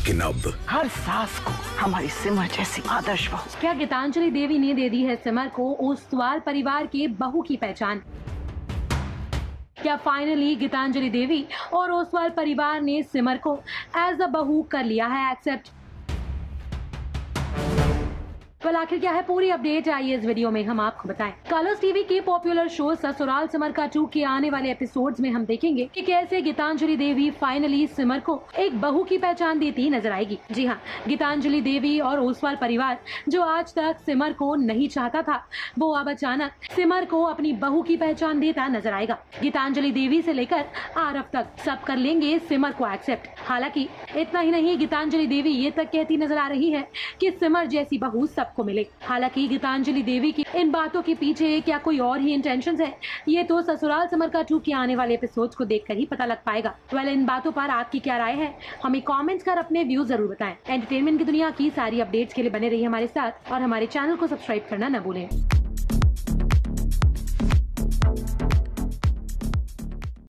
लेकिन अब हर सास को हमारी सिमर जैसी आदर्श बहू। क्या गीतांजलि देवी ने दे दी है सिमर को ओसवाल परिवार के बहू की पहचान? क्या फाइनली गीतांजलि देवी और ओसवाल परिवार ने सिमर को एज अ बहू कर लिया है एक्सेप्ट? तो आखिर क्या है पूरी अपडेट, आइए इस वीडियो में हम आपको बताएं। कलर्स टीवी के पॉपुलर शो ससुराल सिमर का 2 के आने वाले एपिसोड्स में हम देखेंगे कि कैसे गीतांजलि देवी फाइनली सिमर को एक बहू की पहचान देती नजर आएगी। जी हाँ, गीतांजलि देवी और ओसवाल परिवार जो आज तक सिमर को नहीं चाहता था, वो अब अचानक सिमर को अपनी बहू की पहचान देता नजर आएगा। गीतांजलि देवी से लेकर आरव तक सब कर लेंगे सिमर को एक्सेप्ट। हालांकि इतना ही नहीं, गीतांजलि देवी ये तक कहती नजर आ रही है कि सिमर जैसी बहू को मिले। हालांकि गीतांजलि देवी की इन बातों के पीछे क्या कोई और ही इंटेंशंस है, ये तो ससुराल सिमर का 2 के आने वाले एपिसोड को देखकर ही पता लग पाएगा। वेल, इन बातों पर आपकी क्या राय है, हमें कमेंट्स कर अपने व्यू जरूर बताएं। एंटरटेनमेंट की दुनिया की सारी अपडेट्स के लिए बने रहिए हमारे साथ और हमारे चैनल को सब्सक्राइब करना न भूलें।